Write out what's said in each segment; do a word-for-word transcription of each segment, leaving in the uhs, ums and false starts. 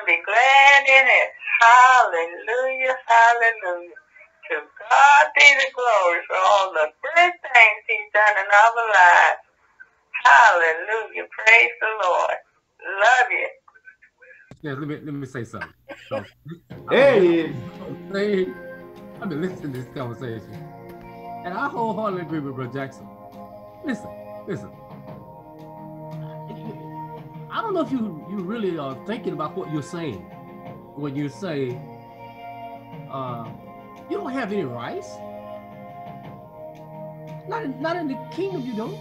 and be glad in it. Hallelujah, hallelujah. To God be the glory for all the good things he's done in our lives. Hallelujah, praise the Lord. Love you. Yeah, let me let me say something. So, hey, I've been listening to this conversation, and I wholeheartedly agree with Brother Jackson. Listen, listen. I don't know if you you really are thinking about what you're saying when you say uh, you don't have any rights. Not in, not in the kingdom, you don't.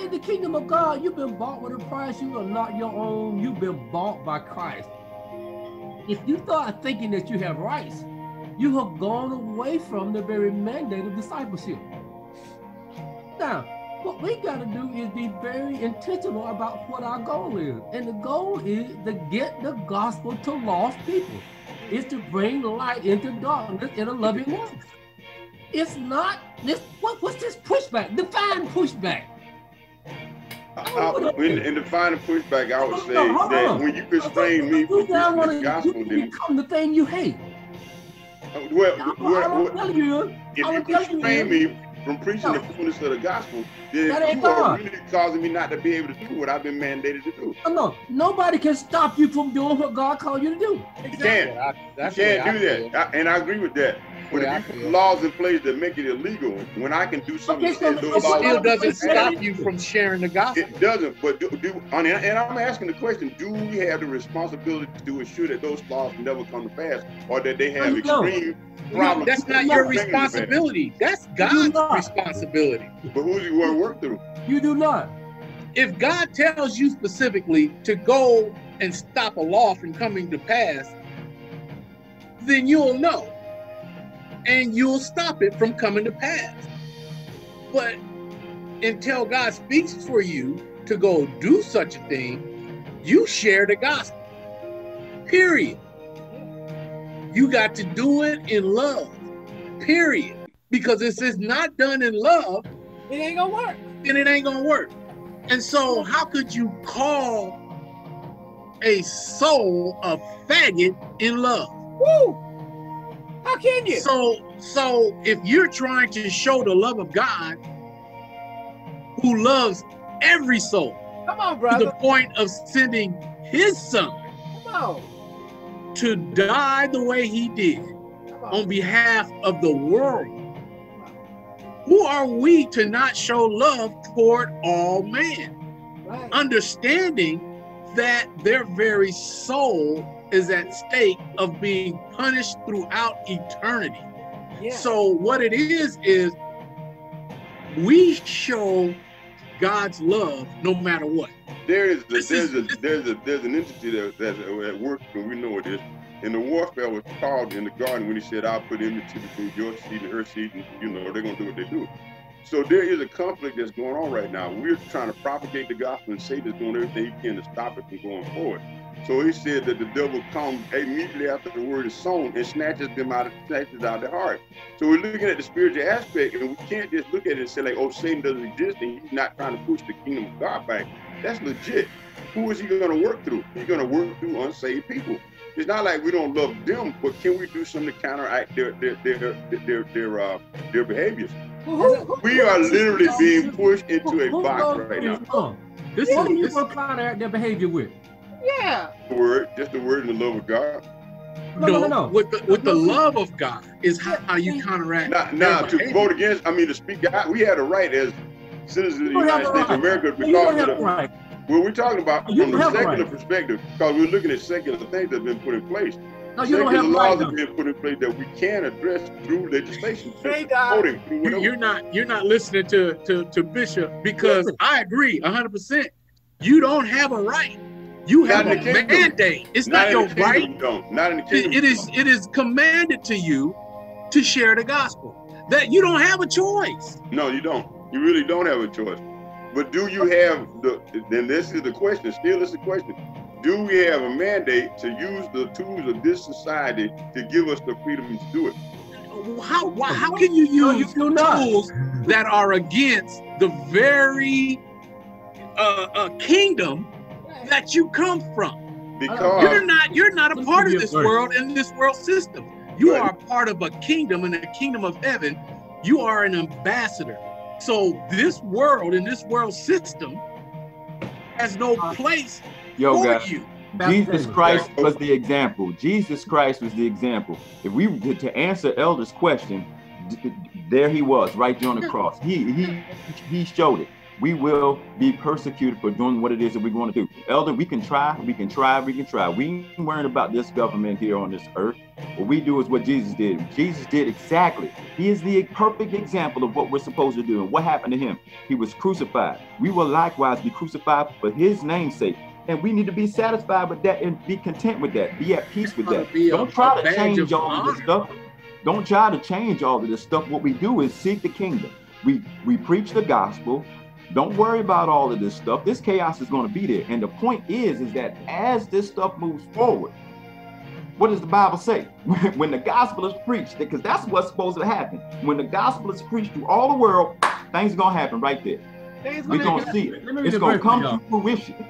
In the kingdom of God, you've been bought with a price. You are not your own. You've been bought by Christ. If you start thinking that you have rights, you have gone away from the very mandate of discipleship. Now, what we got to do is be very intentional about what our goal is. And the goal is to get the gospel to lost people. It's to bring light into darkness in a loving way. It's not this. What, what's this pushback? Define pushback. I, in, in the final pushback, I would say no, that when you constrain me from the gospel, you then become the thing you hate. Uh, well, I, well, I well you, if I you constrain you. me from preaching no. the fullness of the gospel, then that you are really causing me not to be able to do what I've been mandated to do. No, no, nobody can stop you from doing what God called you to do. You exactly. can't. I, that's you can't do I that. I, and I agree with that. But yeah, if you put laws in place that make it illegal, when I can do something, okay, so it still laws doesn't stop you from sharing the gospel. It doesn't. But do, do and I'm asking the question: do we have the responsibility to ensure that those laws never come to pass, or that they have extreme no, problems? That's not your responsibility. That's God's responsibility. But who do you want to work through? You do not. If God tells you specifically to go and stop a law from coming to pass, then you'll know. And you'll stop it from coming to pass. But until God speaks for you to go do such a thing, you share the gospel, period. You got to do it in love, period. Because if it's not done in love, it ain't gonna work. Then it ain't gonna work. And so how could you call a soul a faggot in love? Woo! How can you? So, so if you're trying to show the love of God, who loves every soul, come on, brother, to the point of sending His Son, come on, to die the way He did on. on behalf of the world, who are we to not show love toward all men, right, understanding that their very soul is at stake of being punished throughout eternity. Yeah. So what it is, is we show God's love no matter what. There is a, there's, is, a, there's, a, there's an entity that, that's at work, and we know it is. And the warfare was called in the garden when he said, I'll put enmity between your seed and her seed, and you know, they're gonna do what they do. So there is a conflict that's going on right now. We're trying to propagate the gospel, and Satan's doing everything he can to stop it from going forward. So he said that the devil comes immediately after the word is sown and snatches them out of, snatches out of their heart. So we're looking at the spiritual aspect, and we can't just look at it and say like, oh, Satan doesn't exist and he's not trying to push the kingdom of God back. That's legit. Who is he gonna work through? He's gonna work through unsaved people. It's not like we don't love them, but can we do something to counteract their, their, their, their, their, uh, their behaviors? Who, we are literally being pushed into a box right now. This is, what are you going to counteract their behavior with? Yeah. The word, just the word and the love of God. No, no, no, no. With the, with the love of God is how, how you counteract. Now, now to behavior. vote against, I mean, to speak out, we had a right as citizens of the United States of America because of the, right. well, we're talking about you from the secular right. perspective, because we're looking at secular things that have been put in place. No, you don't have laws that have been put in place that we can address through legislation. Hey, God. You, you're not you're not listening to to, to Bishop, because listen. I agree one hundred percent. You don't have a right. You have a mandate. It's not your right. Not in the kingdom. It is it is commanded to you to share the gospel. That you don't have a choice. No, you don't. You really don't have a choice. But do you have the? Then this is the question. Still, it's the question. Do we have a mandate to use the tools of this society to give us the freedom to do it? How, why, how can you use no, you tools that are against the very uh, uh, kingdom that you come from? Because you're not you're not a part of this world and this world system. You right. are a part of a kingdom, and the kingdom of heaven. You are an ambassador. So this world and this world system has no place Yo, for God. you. Jesus Christ was the example. Jesus Christ was the example. If we were to answer Elder's question, there he was, right there on the cross. He he he showed it. We will be persecuted for doing what it is that we're going to do. Elder, we can try, we can try, we can try. We ain't worrying about this government here on this earth. What we do is what Jesus did. Jesus did exactly. He is the perfect example of what we're supposed to do. And what happened to him? He was crucified. We will likewise be crucified for his name's sake. And we need to be satisfied with that and be content with that. Be at peace with that. Don't try to change all of this stuff. Don't try to change all of this stuff. What we do is seek the kingdom. We, we preach the gospel. Don't worry about all of this stuff. This chaos is going to be there. And the point is, is that as this stuff moves forward, what does the Bible say? When the gospel is preached, because that's what's supposed to happen. When the gospel is preached to all the world, things are going to happen right there. We're going to see it. It's going to come to fruition.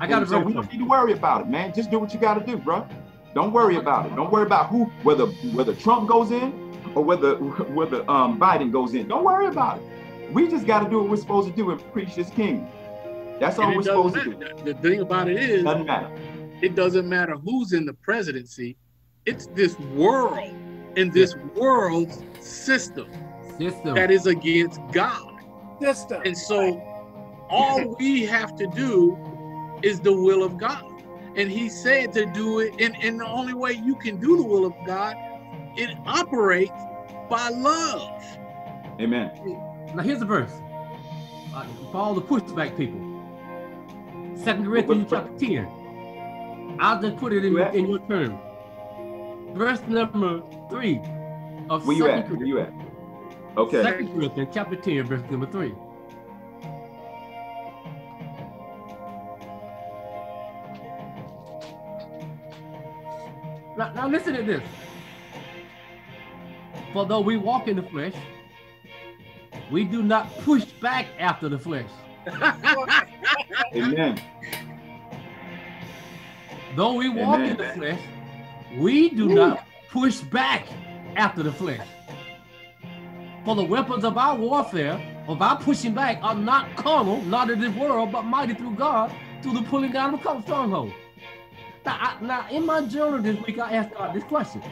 I got to so we don't need to worry about it, man. Just do what you got to do, bro. Don't worry about it. Don't worry about who, whether whether Trump goes in or whether whether um, Biden goes in. Don't worry about it. We just got to do what we're supposed to do and preach this kingdom. That's all we're supposed to do. The thing about it is, doesn't matter. It doesn't matter who's in the presidency. It's this world and this world's system, system. that is against God. System. And so all we have to do is the will of God. And he said to do it. And, and the only way you can do the will of God, it operates by love. Amen. Now here's the verse uh, for all the pushback people. Second Corinthians chapter ten. I'll just put it in, in your term. Verse number three of Where you at? Where you at? Okay. Second Corinthians chapter ten, verse number three. Now, now listen to this. For though we walk in the flesh, we do not push back after the flesh. Amen. Though we walk Amen. in the flesh, we do Ooh. not push back after the flesh. For the weapons of our warfare, of our pushing back, are not carnal, not of this world, but mighty through God, through the pulling down of strongholds. Now, I, now, in my journal this week, I asked God this question.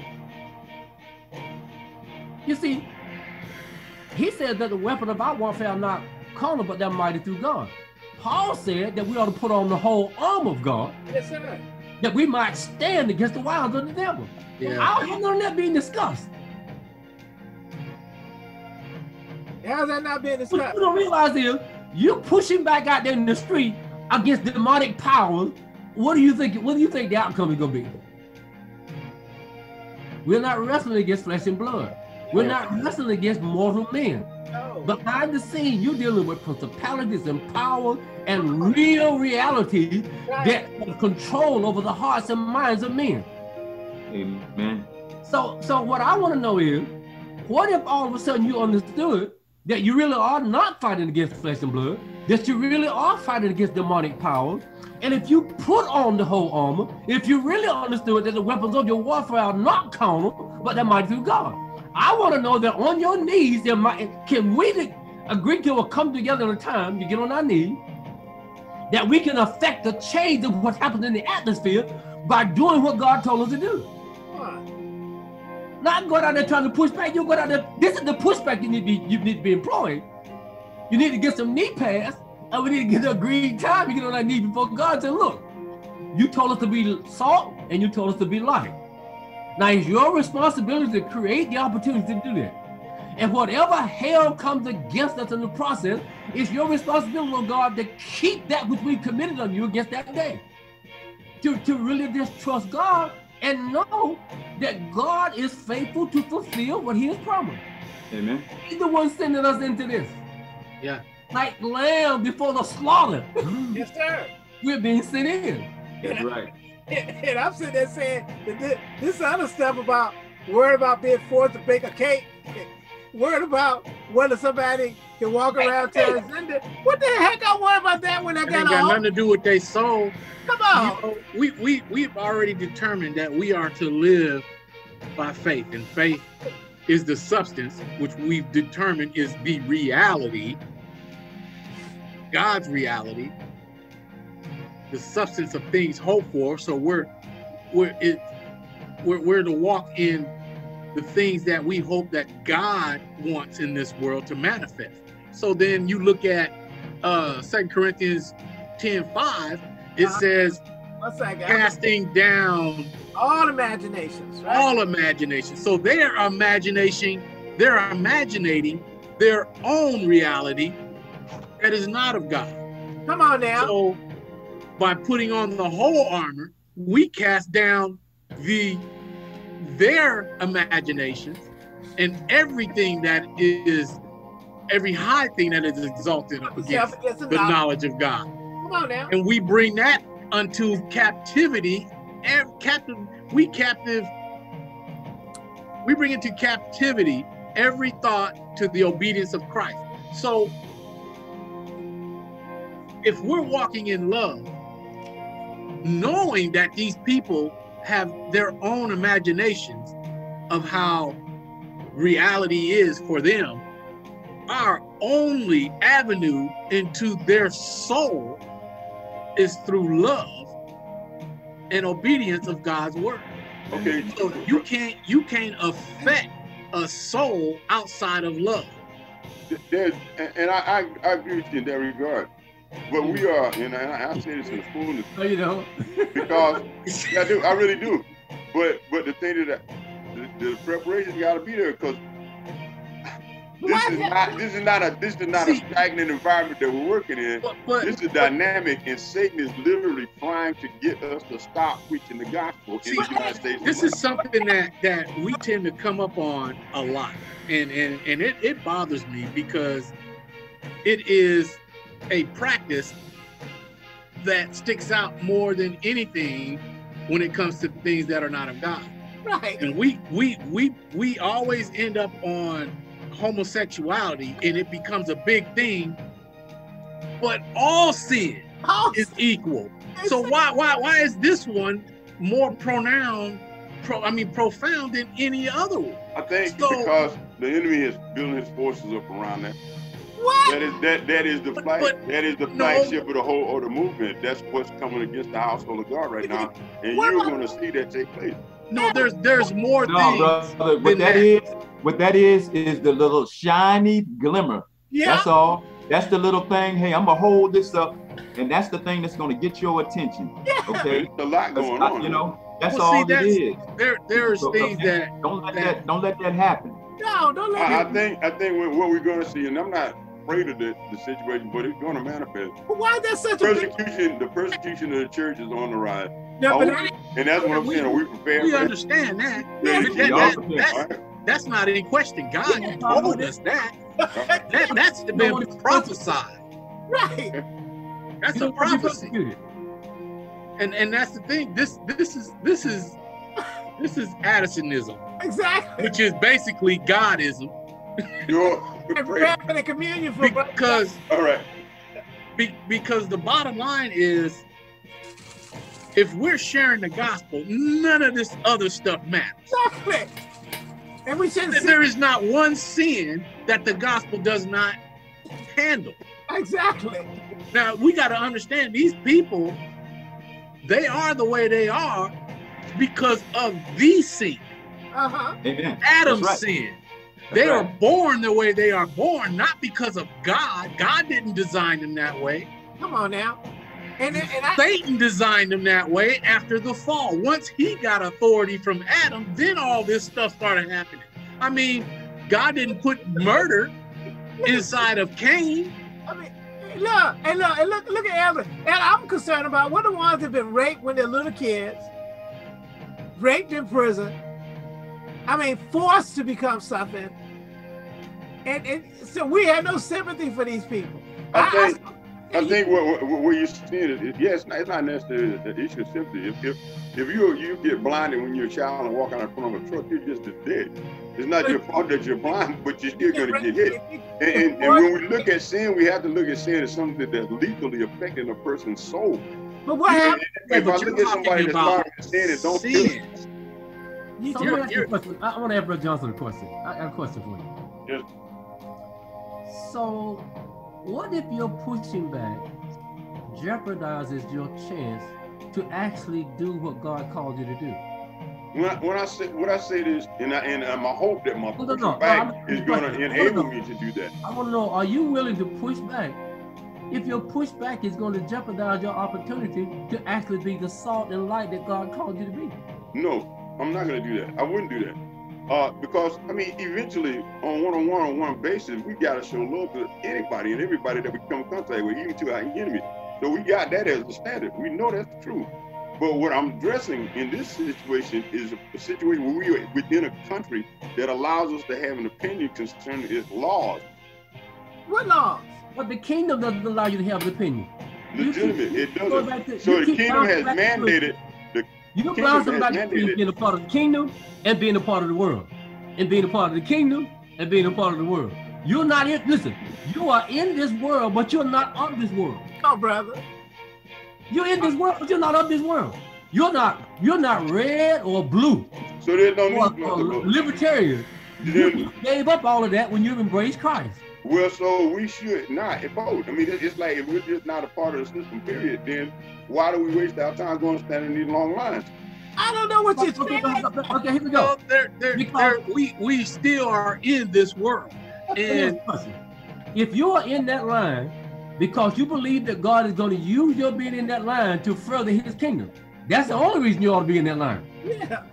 You see, he said that the weapon of our warfare are not carnal, but they're mighty through God. Paul said that we ought to put on the whole arm of God, yes, sir. that we might stand against the wiles of the devil. Yeah. How is that being discussed? How is that not being discussed? What you don't realize is, you're pushing back out there in the street against demonic powers. What do you think? What do you think the outcome is going to be? We're not wrestling against flesh and blood. We're not wrestling against mortal men. No. Behind the scene, you're dealing with principalities and power and real realities right. that have control over the hearts and minds of men. Amen. So, so what I want to know is, what if all of a sudden you understood that you really are not fighting against flesh and blood, that you really are fighting against demonic power, and if you put on the whole armor, if you really understood that the weapons of your warfare are not carnal, but they're mighty through God. I want to know that on your knees, there might, can we agree to come together at a time to get on our knees, that we can affect the change of what happens in the atmosphere by doing what God told us to do. What? Not going out there trying to push back. You go out there. This is the pushback you need to be, you need to be employing. You need to get some knee pads, and we need to get a green time. You get on our knees before God and say, look, you told us to be salt, and you told us to be light. Now it's your responsibility to create the opportunity to do that. And whatever hell comes against us in the process, it's your responsibility, Lord God, to keep that which we committed on you against that day. To, to really just trust God and know that God is faithful to fulfill what he has promised. Amen. He's the one sending us into this. Yeah. Like lamb before the slaughter. Yes, sir. We're being sent in. That's right. And I'm sitting there saying that this other stuff about worried about being forced to bake a cake, worried about whether somebody can walk around transgender. What the heck I worry about that when I got, got nothing to do with their soul. Come on. You know, we, we, we've already determined that we are to live by faith, and faith is the substance which we've determined is the reality, God's reality, the substance of things hoped for. So we're we're it we're, we're to walk in the things that we hope that God wants in this world to manifest. So then you look at uh Second Corinthians ten five, it uh, says casting down all imaginations, right? All imaginations. So they're imagination, they're imagining their own reality that is not of God. Come on now. So by putting on the whole armor, we cast down the their imaginations and everything that is, every high thing that is exalted up against the knowledge of God. Come on now. And we bring that unto captivity. Every captive, we captive, we bring into captivity every thought to the obedience of Christ. So if we're walking in love, knowing that these people have their own imaginations of how reality is for them, our only avenue into their soul is through love and obedience of God's word. Okay. So you can't you can't affect a soul outside of love. There's, and I, I, I agree with you in that regard. But we are, and I, I say this in fullness. No, you don't. Because I do, I really do. But but the thing that the, the preparation's got to be there, because this is not this is not a this is not a stagnant environment that we're working in. But, but, this is dynamic, and Satan is literally trying to get us to stop preaching the gospel in the United States. This is something that that we tend to come up on a lot, and and and it it bothers me, because it is a practice that sticks out more than anything when it comes to things that are not of God. Right. And we we we we always end up on homosexuality, and it becomes a big thing, but all sin oh. is equal. So why why why is this one more pronounced, pro, I mean profound than any other one? I think so, because the enemy is building his forces up around that. What? That is that that is the but, flag, but that is the flagship no. of the whole or the movement. That's what's coming against the household of God right now, and what? You're going to see that take place. No, there's there's more no, things. Brother, what that, that is, what that is, is the little shiny glimmer. Yeah. That's all. That's the little thing. Hey, I'm gonna hold this up, and that's the thing that's gonna get your attention. Yeah. Okay. There's a lot going that's, on. You know, that's well, all see, that's, it is. There, there's so, things that don't let that, that don't let that happen. No, don't let. I, it. I think I think what we're gonna see, and I'm not afraid of the, the situation, but it's going to manifest. But why is that such persecution, a big... The persecution of the church is on the rise. No, but I, and that's what I'm we, saying. Are we prepared? We understand that. Yeah, that, that, that that's, right. that's not any question. God yeah, told us that. that. That's been no prophesied. Right. That's a prophecy. And and that's the thing. This this is this is this is Addisonism. Exactly. Which is basically Godism. You're and communion for because all right be, because the bottom line is, if we're sharing the gospel, none of this other stuff matters. Perfect. And we said there is not one sin that the gospel does not handle. Exactly. Now we got to understand, these people, they are the way they are because of the sin. Uh-huh. Amen. Adam's right. sin. They right. are born the way they are born, not because of God. God didn't design them that way. Come on now. And, and I, Satan designed them that way after the fall. Once he got authority from Adam, then all this stuff started happening. I mean, God didn't put murder inside of Cain. I mean, look, and look, and look, look at Adam. And I'm concerned about what the ones that have been raped when they're little kids, raped in prison, I mean, forced to become something. And, and so we have no sympathy for these people. I, I, think, I, I think what what you're seeing is, yes, yeah, it's, it's not necessarily the issue. Simply, if if, if you you get blinded when you're a child and walk out in front of a truck, you're just a dick. It's not your fault that you're blind, but you're still going to get hit. And, and, and when we look at sin, we have to look at sin as something that's lethally affecting a person's soul. But what happened? If I look at somebody that's blind and sin, it don't kill it. So you're, I, you're, I want to ask Brother Johnson a question. I have a question for you. Yes. So, what if your pushing back jeopardizes your chance to actually do what God called you to do? When I, when I say what I say is, and I and um, I hope that my no, pushing no, no. back no, is going to enable me to do that. I want to know: are you willing to push back if your pushback is going to jeopardize your opportunity to actually be the salt and light that God called you to be? No. I'm not going to do that. I wouldn't do that. Uh, because, I mean, eventually, on one-on-one, on one basis, we got to show love to anybody and everybody that we come in contact with, even to our enemies. So we got that as the standard. We know that's true. But what I'm addressing in this situation is a situation where we are within a country that allows us to have an opinion concerning its laws. What laws? But the kingdom doesn't allow you to have an opinion. Legitimate. It doesn't. So the kingdom has mandated. You can allow somebody to be a part of the kingdom and being a part of the world, and being a part of the kingdom and being a part of the world. You're not in. Listen, you are in this world, but you're not of this world. Come on, brother. You're in this world, but you're not of this world. You're not. You're not red or blue. So there's no need for libertarian. You gave up all of that when you embraced Christ. Well, so we should not vote. I mean, it's like if we're just not a part of the system, period, then why do we waste our time going standing in these long lines? I don't know what you're talking about. Okay, here we go. No, they're, they're, they're, we, we still are in this world. And if you're in that line because you believe that God is going to use your being in that line to further his kingdom, that's the only reason you ought to be in that line. Yeah.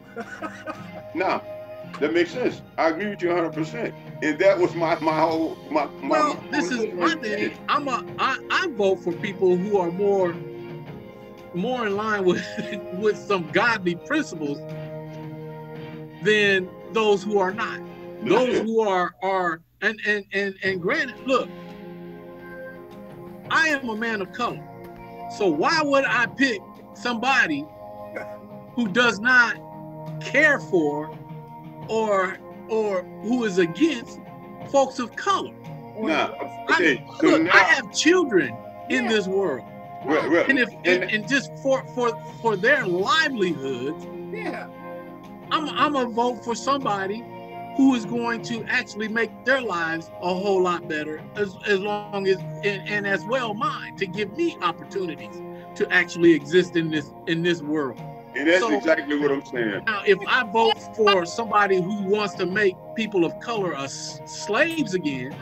Now, that makes sense. I agree with you one hundred percent. And that was my my whole my, my well. This is my thing. I'm a I I vote for people who are more more in line with with some godly principles than those who are not. Those who are are and and and and granted, look, I am a man of color, so why would I pick somebody who does not care for or or who is against folks of color? Nah, okay. I, so look, now, I have children in yeah. this world, right, right. and if and, and, and just for for for their livelihoods, yeah, I'm I'm gonna vote for somebody who is going to actually make their lives a whole lot better, as as long as and, and as well mine, to give me opportunities to actually exist in this in this world. And that's so, exactly what I'm saying. Now, if I vote for somebody who wants to make people of color a slaves again,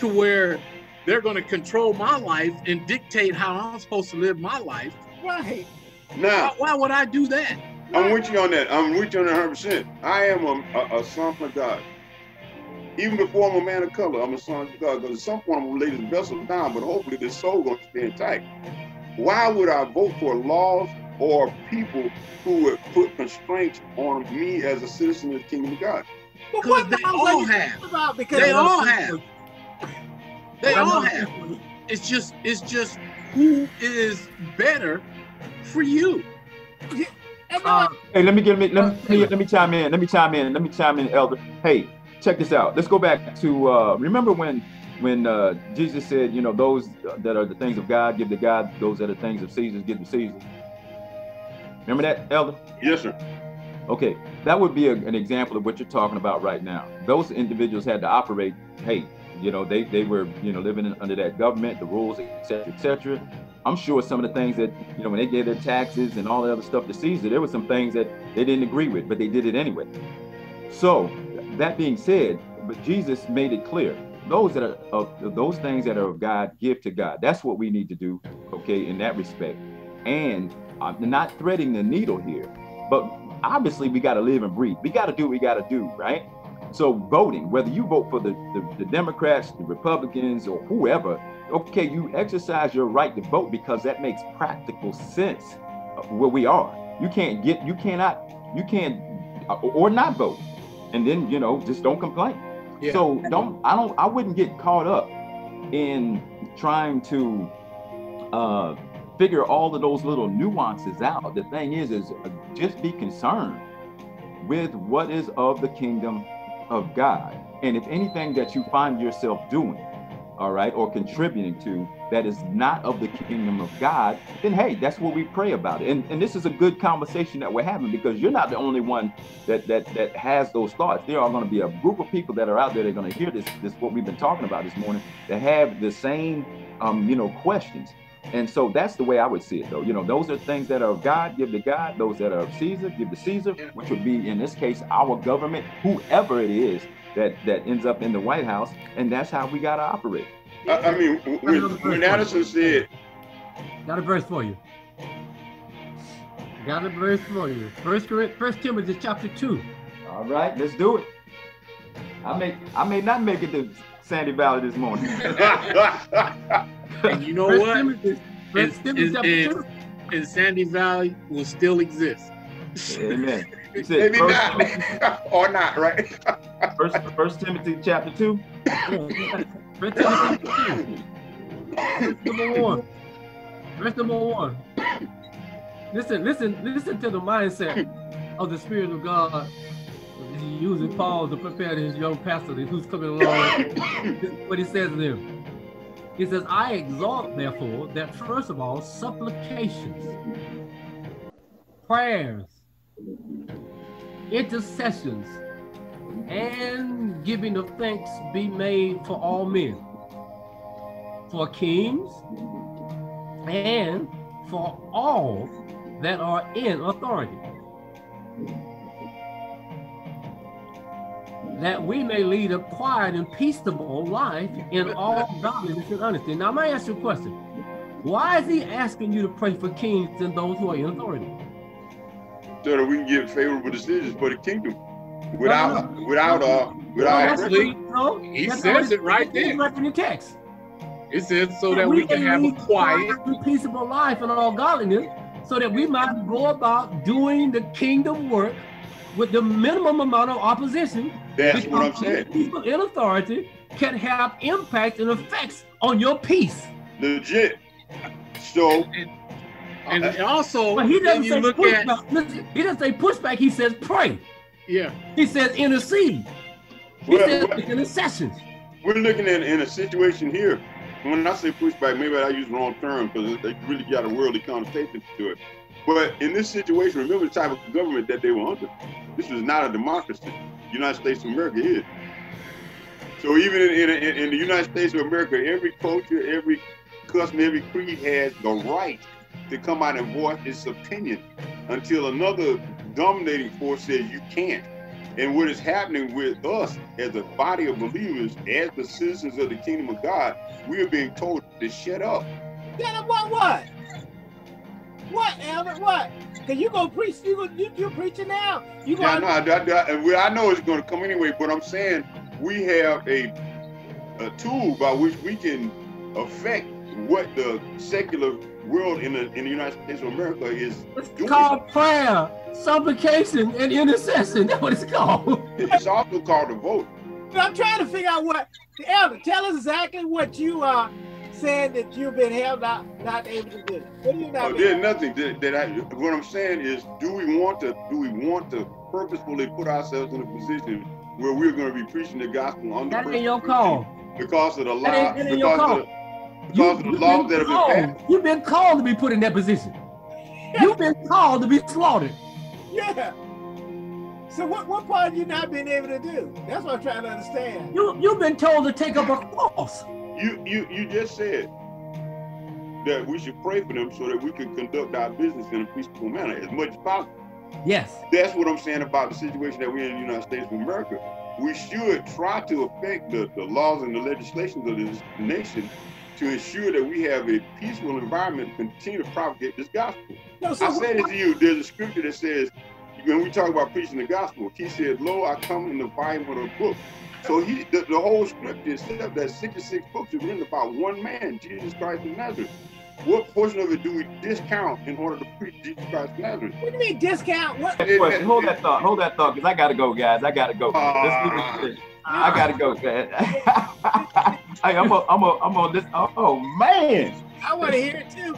to where they're going to control my life and dictate how I'm supposed to live my life, right? Now, why, why would I do that? I'm with you on that. I'm with you on one hundred percent. I am a, a, a son of God. Even before I'm a man of color, I'm a son of God. Because at some point, I'm going to lay this vessel down, but hopefully this soul going to stay tight. Why would I vote for laws or people who would put constraints on me as a citizen of the kingdom of God? Because they all have. They all have. They all have. It's just, it's just who is better for you. Uh, hey, let me get me. Let me let me chime in. Let me chime in. Let me chime in, Elder. Hey, check this out. Let's go back to uh, remember when when uh, Jesus said, you know, those that are the things of God, give to God; those that are things of Caesar, give to Caesar. Remember that, Elder? Yes, sir. Okay, that would be a, an example of what you're talking about right now. Those individuals had to operate, hey, you know, they, they were, you know, living in, under that government, the rules, et cetera, et cetera. I'm sure some of the things that, you know, when they gave their taxes and all the other stuff to Caesar, there were some things that they didn't agree with, but they did it anyway. So that being said, but Jesus made it clear, those that are of those things that are of God, give to God. That's what we need to do, okay, in that respect. And I'm not threading the needle here, but obviously we got to live and breathe. We got to do what we got to do, right? So voting, whether you vote for the, the, the Democrats, the Republicans, or whoever, okay, you exercise your right to vote because that makes practical sense of where we are. You can't get, you cannot, you can't, or not vote. And then, you know, just don't complain. Yeah. So don't, I don't, I wouldn't get caught up in trying to uh, figure all of those little nuances out. The thing is, is just be concerned with what is of the kingdom of God. And if anything that you find yourself doing, all right, or contributing to that is not of the kingdom of God, then hey, that's what we pray about. And and this is a good conversation that we're having, because you're not the only one that that that has those thoughts. There are going to be a group of people that are out there that are going to hear this, this what we've been talking about this morning, that have the same, um, you know, questions. And so that's the way I would see it, though. You know, those are things that are of God, give to God. Those that are of Caesar, give to Caesar, which would be, in this case, our government, whoever it is that, that ends up in the White House. And that's how we got to operate. I, I mean, when, when Addison said... Got a verse for you. Got a verse for you. First, First Timothy chapter two. All right, let's do it. I may, I may not make it to Sandy Valley this morning. And you know First what? Timothy, First and, Timothy and, and, and Sandy Valley will still exist. Amen. Maybe First, not, or not, right? First, First Timothy chapter two. First Timothy chapter number one. Verse number one. Listen, listen, listen to the mindset of the Spirit of God. He's using Paul to prepare his young pastor who's coming along. This is what he says to him. He says, I exhort, therefore, that first of all, supplications, prayers, intercessions, and giving of thanks be made for all men, for kings, and for all that are in authority, that we may lead a quiet and peaceable life in all godliness and honesty. Now, I might ask you a question. Why is he asking you to pray for kings and those who are in authority? So that we can get favorable decisions for the kingdom. Without, no, no. without, uh, without. No, he, no, he says it right there. In the text. It says so that, that we, we can have a quiet and peaceable life in all godliness, so that we might go about doing the kingdom work with the minimum amount of opposition. That's what I'm saying. People in authority can have impact and effects on your peace. Legit. So, and, and, and also, but he doesn't say pushback. Listen, he doesn't say pushback. He says pray. Yeah. He says intercede. He well, says well, intercessions. We're looking at in a situation here. When I say pushback, maybe I use the wrong term because they really got a worldly connotation to it. But in this situation, remember the type of government that they were under. This was not a democracy. United States of America is. So even in, in, in the United States of America, every culture, every custom, every creed has the right to come out and voice its opinion until another dominating force says you can't. And what is happening with us as a body of believers, as the citizens of the kingdom of God, we are being told to shut up. Shut up what what? What, Albert? What? Cause you gonna preach? You gonna, you you're preaching now? You gonna? Yeah, no, I, I, well, I know it's gonna come anyway. But I'm saying we have a a tool by which we can affect what the secular world in the in the United States of America is it's doing. It's called prayer, supplication, and intercession. That's what it's called. It's also called a vote. But I'm trying to figure out what, Albert. Tell us exactly what you are. Uh, saying that you've been held out, not able to do it. What do you not? Oh, there's nothing that, that I. What I'm saying is, do we want to? Do we want to purposefully put ourselves in a position where we're going to be preaching the gospel under? That ain't your call. Because of the law. Because of the, because you, of the laws that called. have been passed. You've been called to be put in that position. You've been called to be slaughtered. Yeah. So what? What part have you not been able to do? That's what I'm trying to understand. You you've been told to take up a cross. You, you you just said that we should pray for them so that we can conduct our business in a peaceful manner as much as possible. Yes. That's what I'm saying about the situation that we're in the United States of America. We should try to affect the, the laws and the legislations of this nation to ensure that we have a peaceful environment to continue to propagate this gospel. No, so I said it to you, there's a scripture that says, when we talk about preaching the gospel, he said, lo, I come in the volume of the book. So he, the, the whole script is set up that sixty-six books are written about one man, Jesus Christ of Nazareth. What portion of it do we discount in order to preach Jesus Christ of Nazareth? What do you mean discount? What? It, it, hold that thought. Hold that thought, because I gotta go, guys. I gotta go. Uh, Let's I gotta go, guys. Hey, I'm on. I'm on. I'm on this. Oh man. I want to hear it too.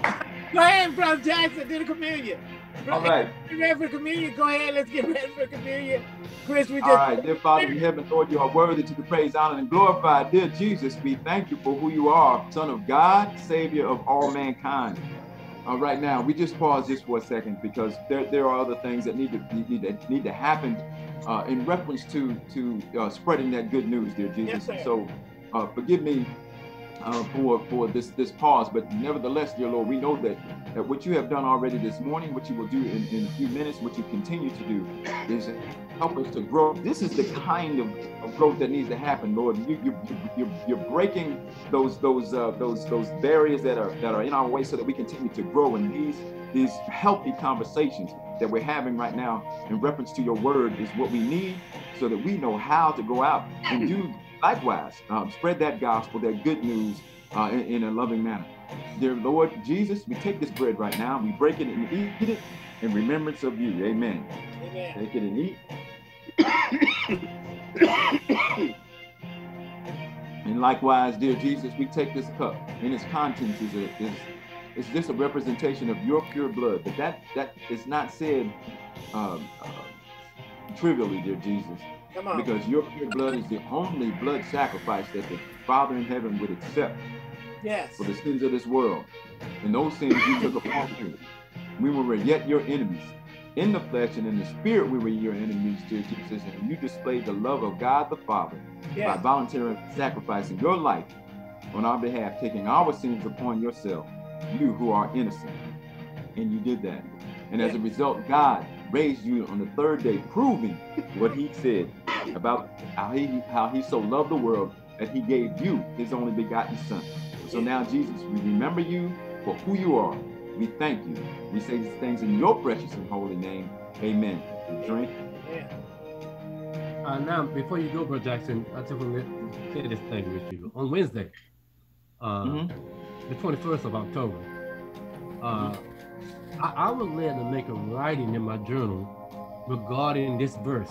Go ahead, Bro Jackson, do the chameleon. Bro, all right. Get ready for the chameleon. Go ahead, let's get ready for the chameleon. Chris, we just. All right, dear Father in heaven, Lord, you are worthy to be praised, honored, and glorified. Dear Jesus, we thank you for who you are, Son of God, Savior of all mankind. Uh, right now, we just pause just for a second because there, there are other things that need to need to, need to happen uh, in reference to to uh, spreading that good news, dear Jesus. Yes, so, uh, forgive me uh, for for this this pause, but nevertheless, dear Lord, we know that that what you have done already this morning, what you will do in, in a few minutes, what you continue to do, is help us to grow. This is the kind of, of growth that needs to happen, Lord. You you you you're breaking those those uh, those those barriers that are that are in our way, so that we continue to grow in these these healthy conversations that we're having right now in reference to your word is what we need, so that we know how to go out and do likewise, um, spread that gospel, that good news uh, in, in a loving manner. Dear Lord Jesus, we take this bread right now, we break it and we eat it in remembrance of you. Amen. Amen. Take it and eat. And likewise, dear Jesus, we take this cup, and its contents is a, is it's just a representation of your pure blood. But that that is not said uh, uh, trivially, dear Jesus. Come on. Because your pure blood is the only blood sacrifice that the Father in heaven would accept. Yes. For the sins of this world, and those sins you took upon you. We were yet your enemies. In the flesh and in the spirit, we were your enemies, dear Jesus, and you displayed the love of God the Father, yes, by voluntarily sacrificing your life on our behalf, taking our sins upon yourself, you who are innocent. And you did that. And yes, as a result, God raised you on the third day, proving what he said about how he, how he so loved the world that he gave you his only begotten son. So now, Jesus, we remember you for who you are. We thank you. We say these things in your precious and holy name. Amen. We drink. Yeah. Uh, now, before you go, Bro Jackson, I just want to say this thing with you. On Wednesday, uh, mm-hmm, the twenty-first of October, uh, mm-hmm, I, I was led to make a writing in my journal regarding this verse.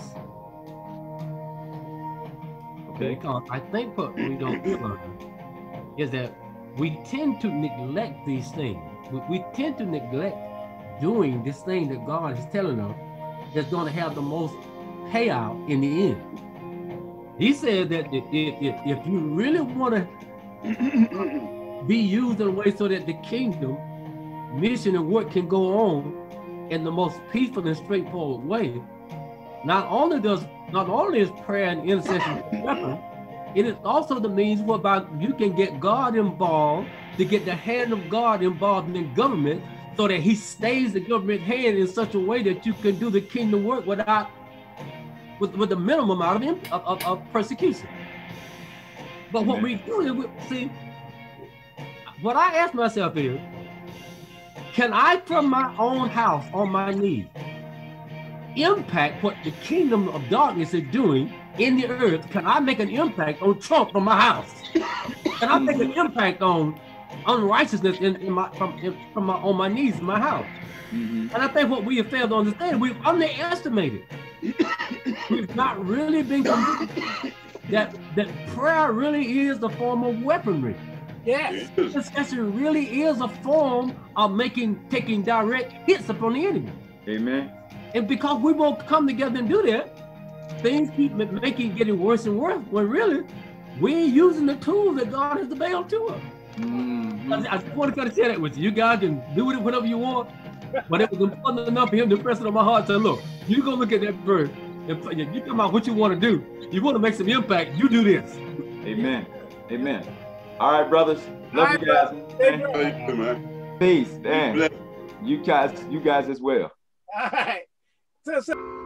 Okay. Because I think what we don't realize is that we tend to neglect these things. We, we tend to neglect doing this thing that God is telling us that's going to have the most payout in the end. He said that if, if, if you really want to be used in a way so that the kingdom, mission, and work can go on in the most peaceful and straightforward way, not only does not only is prayer and intercession a weapon, it is also the means whereby you can get God involved, to get the hand of God involved in government, so that he stays the government hand in such a way that you can do the kingdom work without, with, with the minimum amount of, of, of persecution. But what we do is, we, see, what I ask myself is, can I from my own house on my knees impact what the kingdom of darkness is doing in the earth? Can I make an impact on Trump from my house? Can I make an impact on unrighteousness in, in my from in, from my on my knees in my house? Mm-hmm. And I think what we have failed to understand, we've underestimated. We've not really been convinced that that prayer really is the form of weaponry. Yes, discussion really is a form of making taking direct hits upon the enemy. Amen. And because we won't come together and do that, things keep making getting worse and worse, when really we're using the tools that God has availed to us. Mm-hmm. I, I just want to say that with you. You guys can do it whatever you want, but it was important enough for him to press it on my heart. So look, you go look at that verse and you come out what you want to do. You want to make some impact, you do this. Amen. Amen. All right, brothers. Love right, you guys. Thank you, man. Peace, man. You guys, you guys as well. All right. So, so